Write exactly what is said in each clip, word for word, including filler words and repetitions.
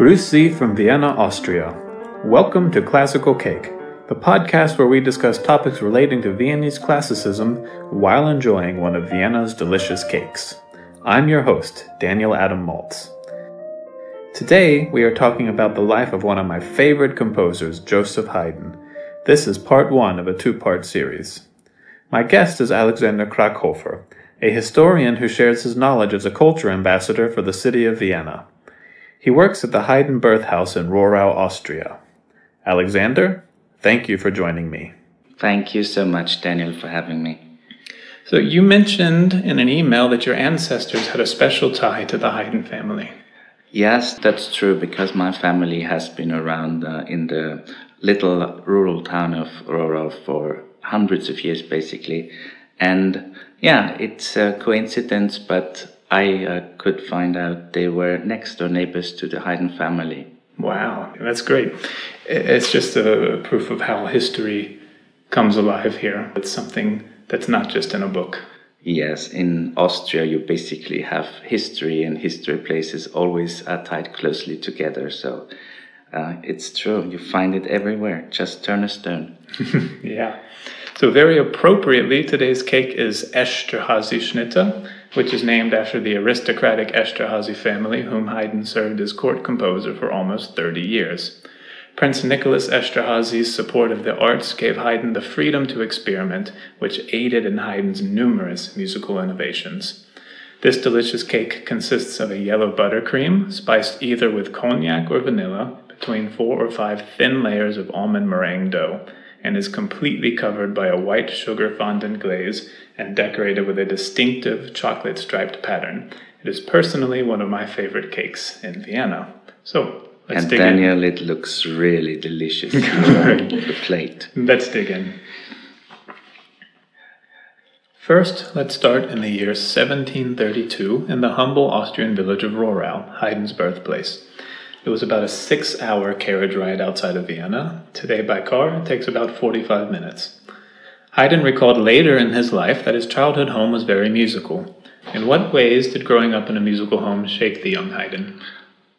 Grüß Sie from Vienna, Austria. Welcome to Classical Cake, the podcast where we discuss topics relating to Viennese classicism while enjoying one of Vienna's delicious cakes. I'm your host, Daniel Adam Maltz. Today, we are talking about the life of one of my favorite composers, Joseph Haydn. This is part one of a two-part series. My guest is Alexander Krakhofer, a historian who shares his knowledge as a culture ambassador for the city of Vienna. He works at the Haydn Birth House in Rorau, Austria. Alexander, thank you for joining me. Thank you so much, Daniel, for having me. So you mentioned in an email that your ancestors had a special tie to the Haydn family. Yes, that's true, because my family has been around uh, in the little rural town of Rorau for hundreds of years, basically. And yeah, it's a coincidence, but I uh, could find out they were next-door neighbors to the Haydn family. Wow, that's great. It's just a proof of how history comes alive here. It's something that's not just in a book. Yes, in Austria you basically have history, and history places always are tied closely together. So uh, it's true, you find it everywhere. Just turn a stone. Yeah. So very appropriately, today's cake is Esterházy Schnitte, which is named after the aristocratic Esterházy family, whom Haydn served as court composer for almost thirty years. Prince Nicholas Esterházy's support of the arts gave Haydn the freedom to experiment, which aided in Haydn's numerous musical innovations. This delicious cake consists of a yellow buttercream, spiced either with cognac or vanilla, between four or five thin layers of almond meringue dough, and is completely covered by a white sugar fondant glaze and decorated with a distinctive chocolate-striped pattern. It is personally one of my favorite cakes in Vienna. So, let's and dig Daniel, in. And Daniel, it looks really delicious on the plate. Let's dig in. First, let's start in the year seventeen thirty-two in the humble Austrian village of Rorau, Haydn's birthplace. It was about a six-hour carriage ride outside of Vienna. Today, by car, it takes about forty-five minutes. Haydn recalled later in his life that his childhood home was very musical. In what ways did growing up in a musical home shape the young Haydn?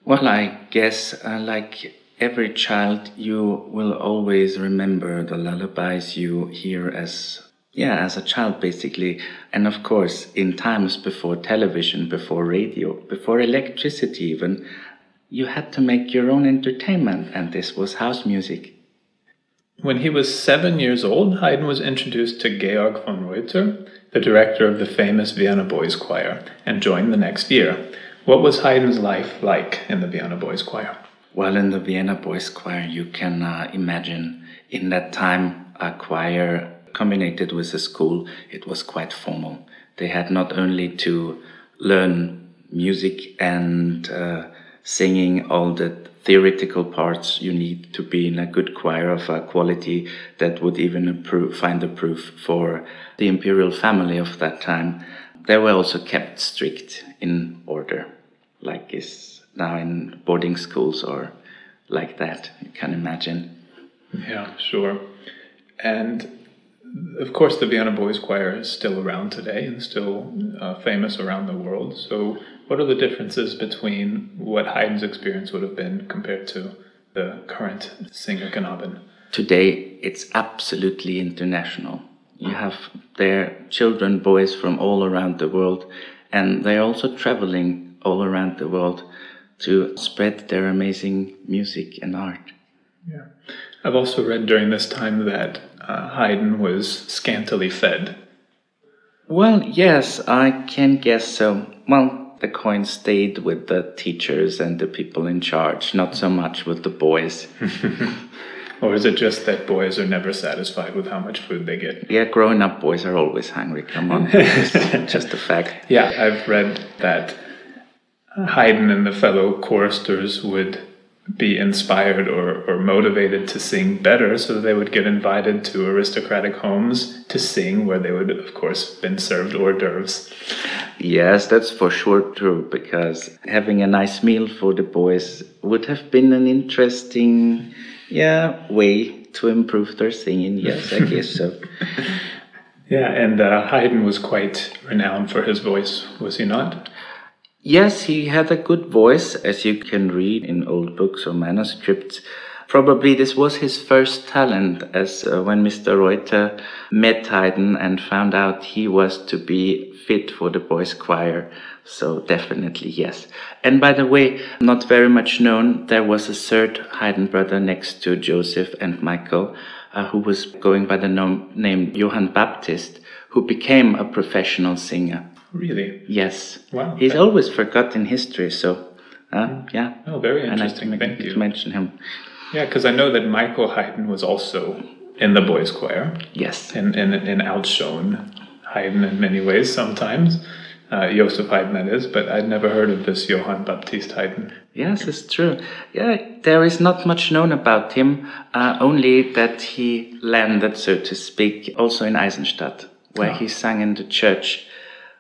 Well, I guess, uh, like every child, you will always remember the lullabies you hear as Yeah, as a child, basically. And of course, in times before television, before radio, before electricity even, you had to make your own entertainment, and this was house music. When he was seven years old, Haydn was introduced to Georg von Reuter, the director of the famous Vienna Boys Choir, and joined the next year. What was Haydn's life like in the Vienna Boys Choir? Well, in the Vienna Boys Choir, you can uh, imagine in that time a choir combined with a school, it was quite formal. They had not only to learn music and uh, singing all the theoretical parts you need to be in a good choir of a quality that would even approve, find approve for the imperial family of that time. They were also kept strict in order, like is now in boarding schools or like that, you can imagine. Yeah, sure. And of course, the Vienna Boys Choir is still around today and still uh, famous around the world. So what are the differences between what Haydn's experience would have been compared to the current Singerknaben? Today, it's absolutely international. You have their children, boys from all around the world, and they're also traveling all around the world to spread their amazing music and art. Yeah. I've also read during this time that uh, Haydn was scantily fed. Well, yes, I can guess so. Well, the coin stayed with the teachers and the people in charge, not so much with the boys. Or is it just that boys are never satisfied with how much food they get? Yeah, growing up boys are always hungry, come on. Just a fact. Yeah, I've read that Haydn and the fellow choristers would be inspired or, or motivated to sing better, so they would get invited to aristocratic homes to sing, where they would, of course, been served hors d'oeuvres. Yes, that's for sure true, because having a nice meal for the boys would have been an interesting yeah, way to improve their singing. Yes, I guess so. Yeah, and uh, Haydn was quite renowned for his voice, was he not? Yes, he had a good voice, as you can read in old books or manuscripts. Probably this was his first talent, as uh, when Mister Reuter met Haydn and found out he was to be fit for the boys' choir. So definitely yes. And by the way, not very much known, there was a third Haydn brother next to Joseph and Michael, uh, who was going by the name Johann Baptist, who became a professional singer. Really? Yes. Wow. He's always forgotten history, so uh, yeah. Oh, very interesting. Thank you. I'd like to mention him. Yeah, because I know that Michael Haydn was also in the boys' choir. Yes. And, and, and outshone Haydn in many ways sometimes. Uh, Joseph Haydn, that is, but I'd never heard of this Johann Baptist Haydn. Yes, it's true. Yeah, there is not much known about him, uh, only that he landed, so to speak, also in Eisenstadt, where oh. he sang in the church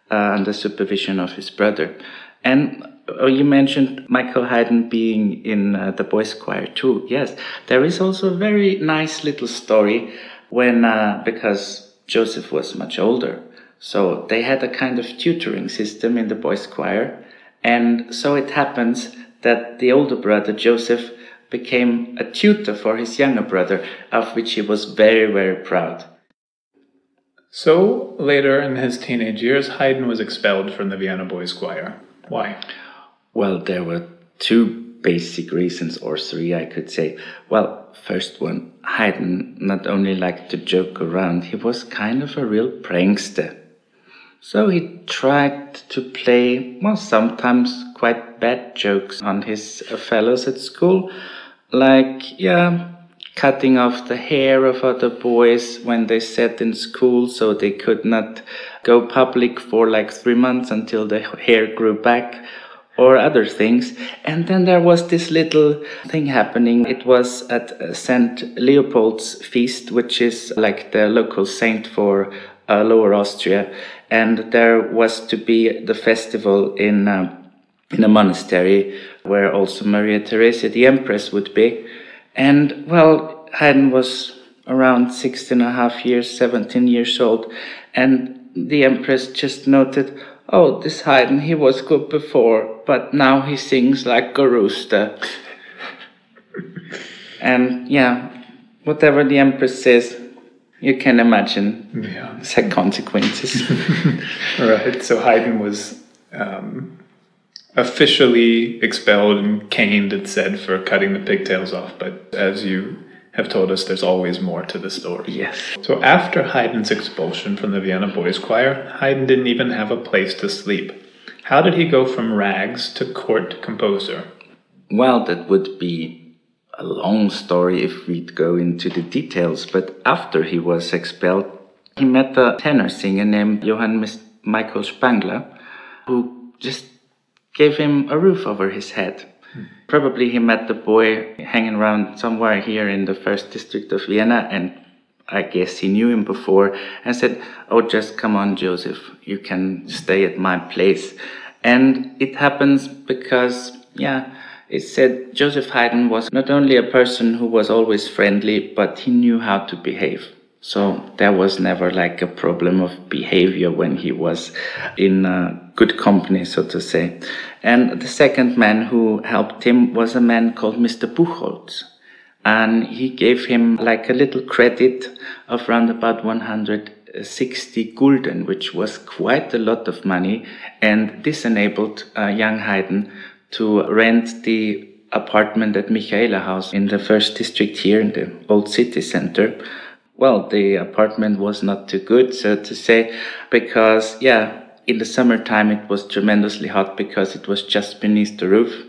uh, under supervision of his brother. And oh, you mentioned Michael Haydn being in uh, the boys' choir too. Yes, there is also a very nice little story when, uh, because Joseph was much older, so they had a kind of tutoring system in the boys' choir. And so it happens that the older brother, Joseph, became a tutor for his younger brother, of which he was very, very proud. So later in his teenage years, Haydn was expelled from the Vienna Boys' Choir. Why? Well, there were two basic reasons, or three, I could say. Well, first one, Haydn not only liked to joke around, he was kind of a real prankster. So he tried to play, well, sometimes quite bad jokes on his fellows at school, like, yeah, cutting off the hair of other boys when they sat in school, so they could not go public for like three months until the hair grew back, or other things. And then there was this little thing happening. It was at Saint Leopold's feast, which is like the local saint for uh, Lower Austria. And there was to be the festival in, uh, in a monastery where also Maria Theresa, the Empress, would be. And, well, Haydn was around sixteen and a half years, seventeen years old, and the Empress just noted, oh, this Haydn, he was good before, but now he sings like a rooster. And, yeah, whatever the Empress says, you can imagine yeah. it's had consequences. Right, so Haydn was Um... officially expelled and caned, it said, for cutting the pigtails off. But as you have told us, there's always more to the story. Yes. So after Haydn's expulsion from the Vienna Boys' Choir, Haydn didn't even have a place to sleep. How did he go from rags to court composer? Well, that would be a long story if we'd go into the details. But after he was expelled, he met a tenor singer named Johann Michael Spangler, who just gave him a roof over his head. Hmm. Probably he met the boy hanging around somewhere here in the first district of Vienna, and I guess he knew him before and said, oh, just come on, Joseph, you can stay at my place. And it happens because, yeah, it said Joseph Haydn was not only a person who was always friendly, but he knew how to behave. So there was never like a problem of behavior when he was in uh, good company, so to say. And the second man who helped him was a man called Mister Buchholz. And he gave him like a little credit of around about one hundred sixty gulden, which was quite a lot of money. And this enabled uh, young Haydn to rent the apartment at Michaela House in the first district here in the old city center. Well, the apartment was not too good, so to say, because, yeah, in the summertime it was tremendously hot because it was just beneath the roof.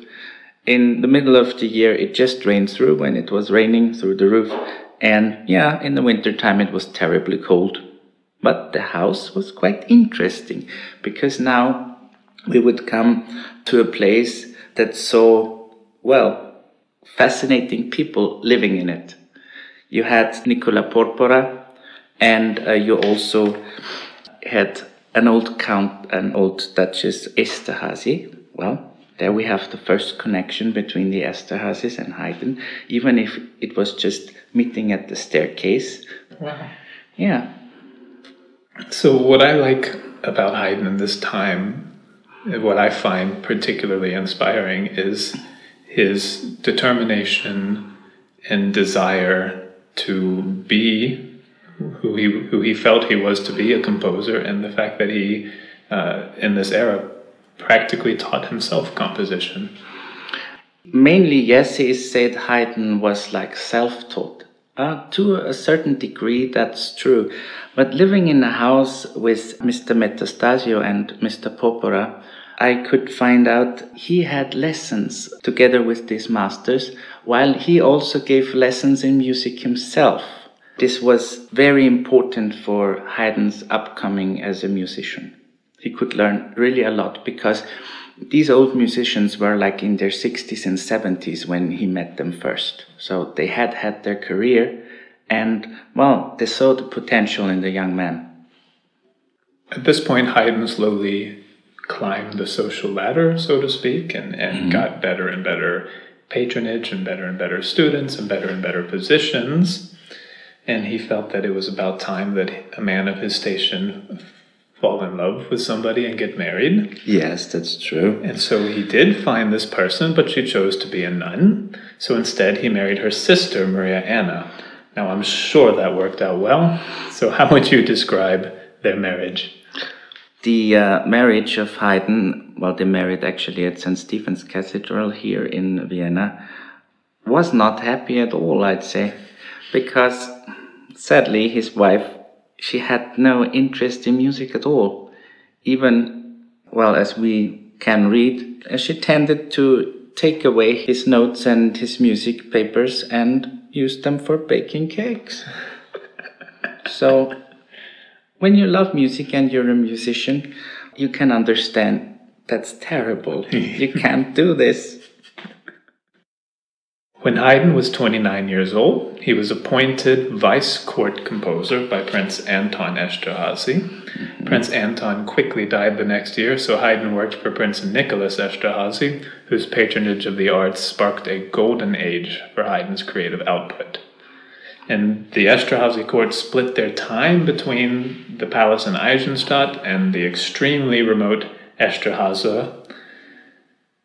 In the middle of the year it just rained through when it was raining through the roof. And, yeah, in the wintertime it was terribly cold. But the house was quite interesting because now we would come to a place that saw, well, fascinating people living in it. You had Nicola Porpora, and uh, you also had an old count, an old Duchess Esterházy. Well, there we have the first connection between the Esterházys and Haydn, even if it was just meeting at the staircase. Wow. Yeah. So what I like about Haydn in this time what I find particularly inspiring is his determination and desire to be who he who he felt he was to be, a composer, and the fact that he, uh, in this era, practically taught himself composition. Mainly, yes, he said Haydn was like self-taught. Uh, to a certain degree, that's true. But living in a house with Mister Metastasio and Mister Porpora, I could find out he had lessons together with these masters, while he also gave lessons in music himself. This was very important for Haydn's upcoming as a musician. He could learn really a lot, because these old musicians were like in their sixties and seventies when he met them first. So they had had their career, and, well, they saw the potential in the young man. At this point, Haydn slowly climbed the social ladder, so to speak, and, and mm-hmm. got better and better patronage and better and better students and better and better positions. And he felt that it was about time that a man of his station fall in love with somebody and get married. Yes, that's true. And so he did find this person, but she chose to be a nun. So instead he married her sister, Maria Anna. Now I'm sure that worked out well. So how would you describe their marriage? The uh, marriage of Haydn, well, they married actually at Saint Stephen's Cathedral here in Vienna, was not happy at all, I'd say. Because sadly his wife, she had no interest in music at all. Even, well, as we can read, she tended to take away his notes and his music papers and use them for baking cakes. So, when you love music and you're a musician, you can understand that's terrible. You can't do this. When Haydn was twenty-nine years old, he was appointed vice court composer by Prince Anton Esterházy. Mm-hmm. Prince Anton quickly died the next year, so Haydn worked for Prince Nicholas Esterházy, whose patronage of the arts sparked a golden age for Haydn's creative output. And the Esterházy court split their time between the palace in Eisenstadt and the extremely remote Eszterháza.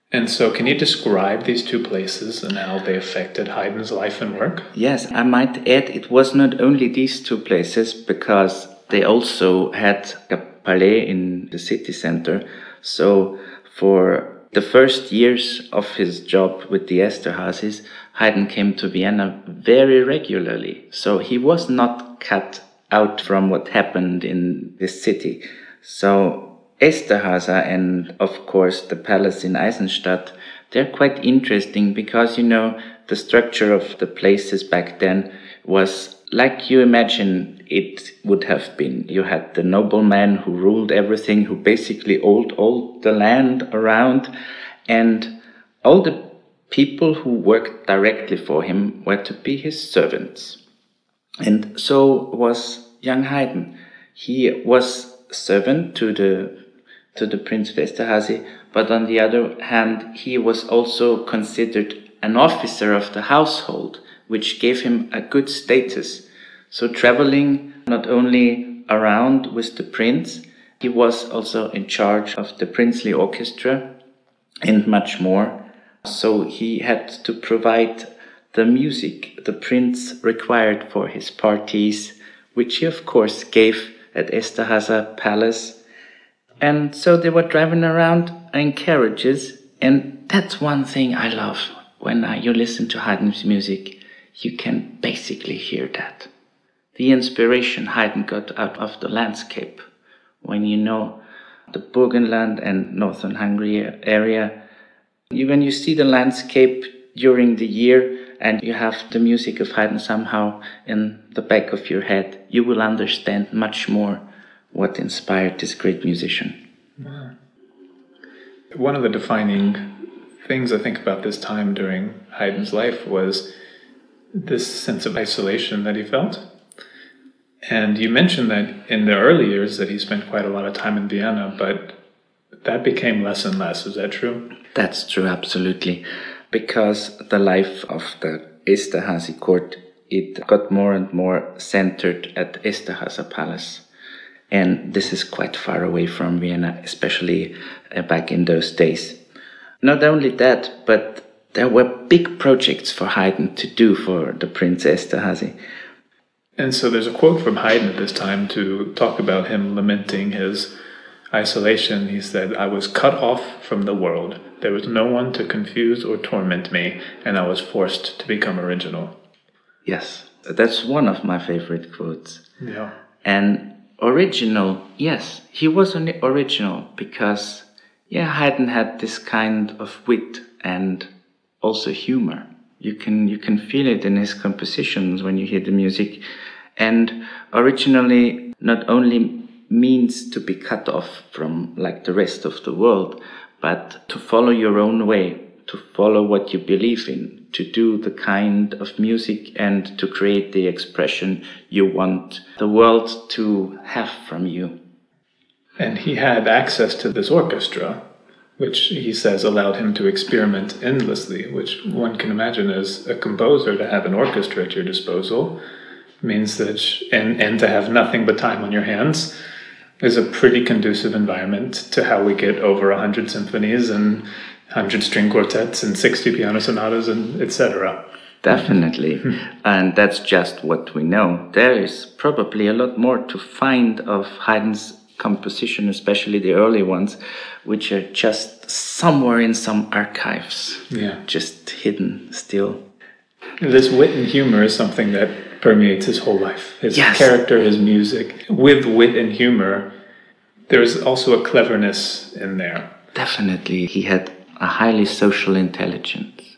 And so, can you describe these two places and how they affected Haydn's life and work? Yes, I might add it was not only these two places, because they also had a palais in the city center. So, for the first years of his job with the Esterházys, Haydn came to Vienna very regularly. So, he was not cut out from what happened in this city. So, Esterháza and, of course, the palace in Eisenstadt, they're quite interesting because, you know, the structure of the places back then was like you imagine it would have been. You had the nobleman who ruled everything, who basically owned all the land around, and all the people who worked directly for him were to be his servants. And so was young Haydn. He was servant to the to the Prince of Esterházy, but on the other hand, he was also considered an officer of the household, which gave him a good status. So traveling not only around with the prince, he was also in charge of the princely orchestra and much more. So he had to provide the music the prince required for his parties, which he of course gave at Esterháza Palace. And so they were driving around in carriages, and that's one thing I love. When uh, you listen to Haydn's music, you can basically hear that. The inspiration Haydn got out of the landscape. When you know the Burgenland and northern Hungary area, you, when you see the landscape during the year, and you have the music of Haydn somehow in the back of your head, you will understand much more what inspired this great musician. Wow. One of the defining things I think about this time during Haydn's life was this sense of isolation that he felt. And you mentioned that in the early years that he spent quite a lot of time in Vienna, but that became less and less. Is that true? That's true, absolutely. Because the life of the Esterházy court, it got more and more centered at Esterháza Palace. and this is quite far away from Vienna, especially uh, back in those days. Not only that, but there were big projects for Haydn to do for the Prince Esterházy. And so there's a quote from Haydn at this time to talk about him lamenting his isolation. He said, "I was cut off from the world. There was no one to confuse or torment me, and I was forced to become original." Yes, that's one of my favorite quotes. Yeah. And original, yes, he was only original because, yeah, Haydn had this kind of wit and also humor. You can you can feel it in his compositions when you hear the music. And originally not only means to be cut off from like the rest of the world, but to follow your own way, to follow what you believe in, to do the kind of music and to create the expression you want the world to have from you. And he had access to this orchestra, which he says allowed him to experiment endlessly, which one can imagine as a composer, to have an orchestra at your disposal means that, and, and to have nothing but time on your hands, is a pretty conducive environment to how we get over one hundred symphonies and one hundred string quartets and sixty piano sonatas and et cetera. Definitely. And that's just what we know. There is probably a lot more to find of Haydn's composition, especially the early ones, which are just somewhere in some archives, yeah, just hidden still. This wit and humor is something that permeates his whole life, his yes. character, his music. With wit and humor, there is also a cleverness in there. Definitely. He had a highly social intelligence.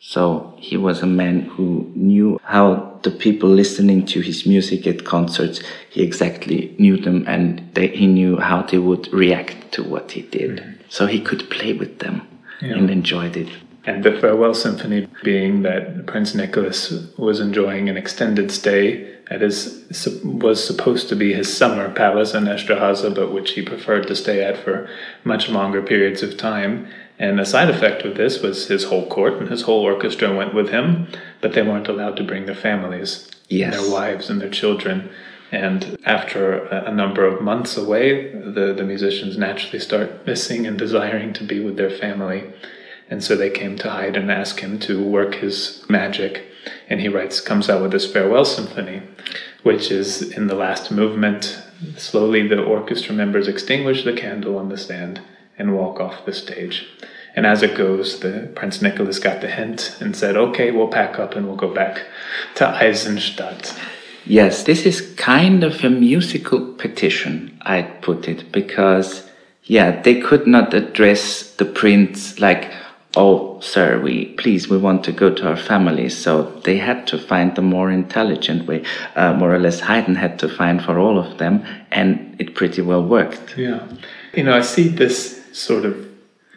So he was a man who knew how the people listening to his music at concerts, he exactly knew them, and they, he knew how they would react to what he did. Mm-hmm. So he could play with them, yeah, and enjoyed it. And the Farewell Symphony being that Prince Nicholas was enjoying an extended stay at his, was supposed to be his summer palace in Eszterháza, but which he preferred to stay at for much longer periods of time. And a side effect of this was his whole court and his whole orchestra went with him, but they weren't allowed to bring their families, yes, their wives and their children. And after a number of months away, the, the musicians naturally start missing and desiring to be with their family. And so they came to Haydn and asked him to work his magic. And he writes, comes out with this Farewell Symphony, which is in the last movement. Slowly the orchestra members extinguish the candle on the stand and walk off the stage. And as it goes, the Prince Nicholas got the hint and said, okay, we'll pack up and we'll go back to Eisenstadt. Yes, this is kind of a musical petition, I'd put it, because, yeah, they could not address the prince like, oh, sir, we please, we want to go to our families. So they had to find the more intelligent way. Uh, more or less, Haydn had to find for all of them, and it pretty well worked. Yeah. You know, I see this sort of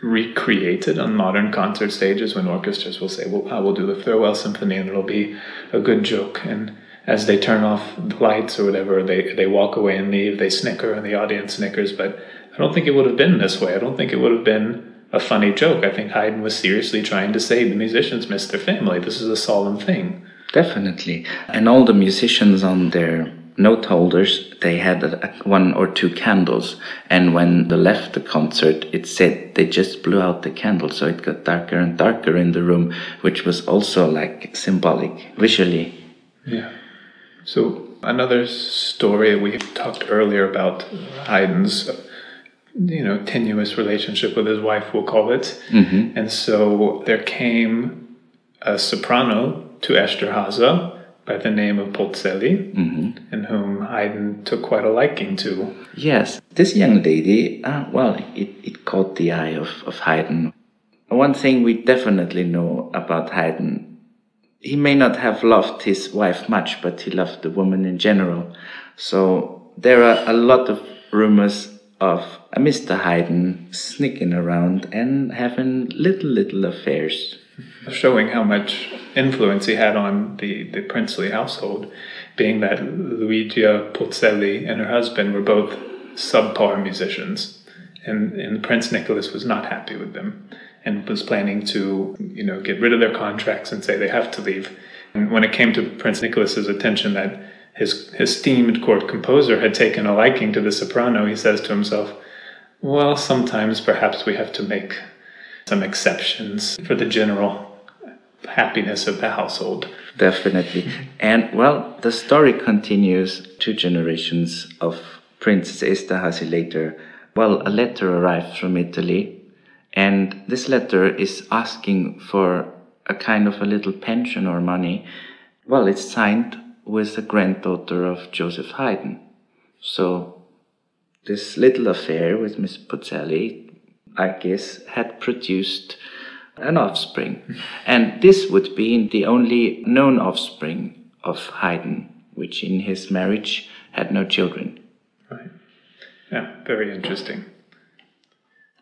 recreated on modern concert stages when orchestras will say, well, I will do the Farewell Symphony and it'll be a good joke. And as they turn off the lights or whatever, they, they walk away and leave, they snicker and the audience snickers. But I don't think it would have been this way. I don't think it would have been a funny joke. I think Haydn was seriously trying to say the musicians miss their family. This is a solemn thing. Definitely. And all the musicians on their note holders, they had a, a, one or two candles, and when they left the concert, it said they just blew out the candle, so it got darker and darker in the room, which was also like symbolic visually. Yeah. So another story we talked earlier about Haydn's, you know, tenuous relationship with his wife, we'll call it. Mm-hmm. And so there came a soprano to Eszterháza by the name of Polzelli, mm-hmm, in whom Haydn took quite a liking to. Yes, this young lady, uh, well, it, it caught the eye of, of Haydn. One thing we definitely know about Haydn, he may not have loved his wife much, but he loved the woman in general. So there are a lot of rumors of a Mister Haydn sneaking around and having little, little affairs, showing how much influence he had on the, the princely household, being that Luigia Polzelli and her husband were both subpar musicians, and, and Prince Nicholas was not happy with them and was planning to, you know, get rid of their contracts and say they have to leave. And when it came to Prince Nicholas's attention that his esteemed court composer had taken a liking to the soprano, he says to himself, well, sometimes perhaps we have to make some exceptions for the general happiness of the household. Definitely. And, well, the story continues two generations of Princess Esterházy later. Well, a letter arrived from Italy, and this letter is asking for a kind of a little pension or money. Well, it's signed with the granddaughter of Joseph Haydn. So this little affair with Miss Polzelli, I guess, had produced an offspring. And this would be the only known offspring of Haydn, which in his marriage had no children. Right. Yeah, very interesting.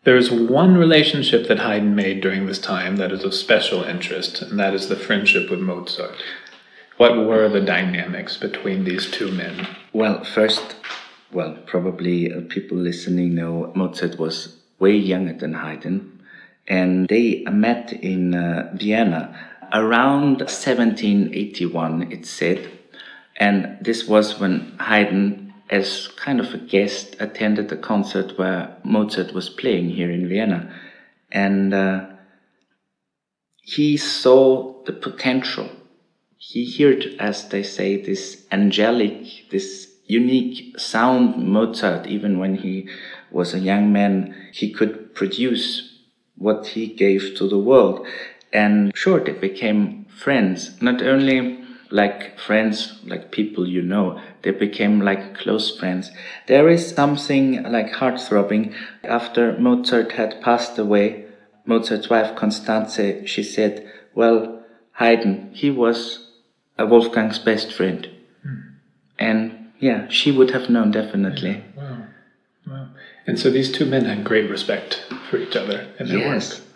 There's one relationship that Haydn made during this time that is of special interest, and that is the friendship with Mozart. What were the dynamics between these two men? Well, first, well, probably uh, people listening know Mozart was way younger than Haydn, and they met in uh, Vienna around seventeen eighty-one, it's said, and this was when Haydn, as kind of a guest, attended a concert where Mozart was playing here in Vienna, and uh, he saw the potential. He heard, as they say, this angelic, this unique sound Mozart. Even when he was a young man, he could produce what he gave to the world. And sure, they became friends. Not only like friends, like people you know, they became like close friends. There is something like heart-throbbing. After Mozart had passed away, Mozart's wife, Constanze, she said, well, Haydn, he was Wolfgang's best friend. Hmm. And yeah, she would have known definitely. Yeah. Wow. Wow. And so these two men had great respect for each other and their yes. work.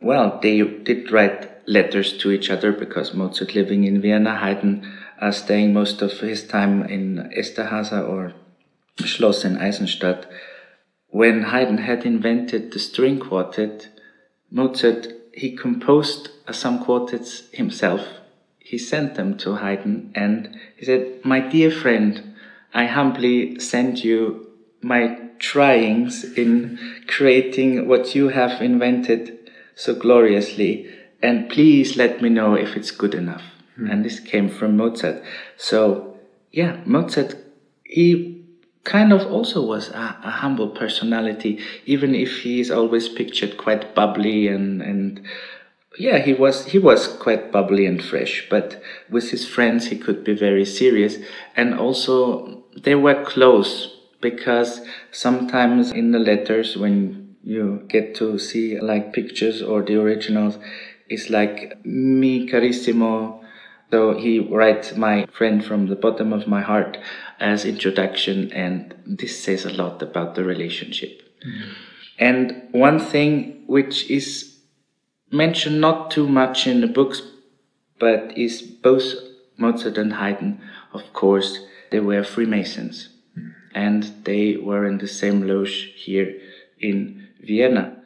Well, they did write letters to each other because Mozart living in Vienna, Haydn uh, staying most of his time in Eszterháza or Schloss in Eisenstadt. When Haydn had invented the string quartet, Mozart, he composed some quartets himself. He sent them to Haydn and he said, my dear friend, I humbly send you my tryings in creating what you have invented so gloriously, and please let me know if it's good enough. Mm. And this came from Mozart. So yeah, Mozart, he kind of also was a, a humble personality, even if he is always pictured quite bubbly and, and yeah, he was he was quite bubbly and fresh, but with his friends he could be very serious. And also they were close, because sometimes in the letters, when you get to see like pictures or the originals, it's like mi carissimo, so he writes my friend from the bottom of my heart as introduction, and this says a lot about the relationship. Mm-hmm. And one thing which is mentioned not too much in the books, but is both Mozart and Haydn, of course, they were Freemasons. Mm. And they were in the same loge here in Vienna.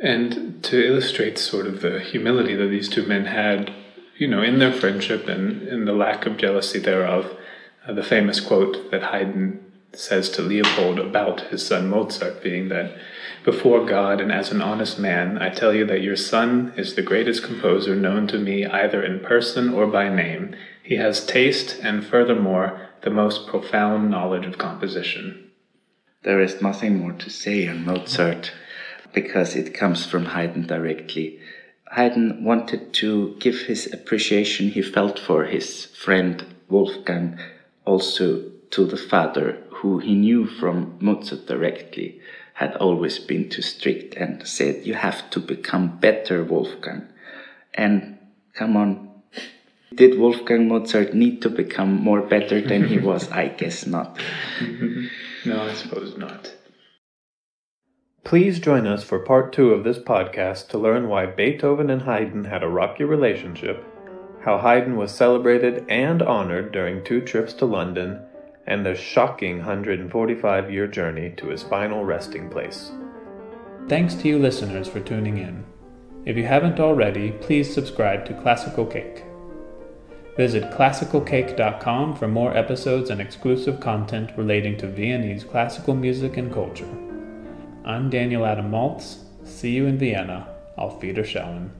And to illustrate sort of the humility that these two men had, you know, in their friendship and in the lack of jealousy thereof, uh, the famous quote that Haydn says to Leopold about his son Mozart being that, before God and as an honest man, I tell you that your son is the greatest composer known to me either in person or by name. He has taste and furthermore the most profound knowledge of composition. There is nothing more to say on Mozart because it comes from Haydn directly. Haydn wanted to give his appreciation he felt for his friend Wolfgang also to the father, who he knew from Mozart directly, had always been too strict and said, you have to become better, Wolfgang. And come on, did Wolfgang Mozart need to become more better than he was? I guess not. No, I suppose not. Please join us for part two of this podcast to learn why Beethoven and Haydn had a rocky relationship, how Haydn was celebrated and honored during two trips to London, and the shocking one hundred forty-five year journey to his final resting place. Thanks to you listeners for tuning in. If you haven't already, please subscribe to Classical Cake. Visit classical cake dot com for more episodes and exclusive content relating to Viennese classical music and culture. I'm Daniel Adam Maltz. See you in Vienna. Auf Wiedersehen.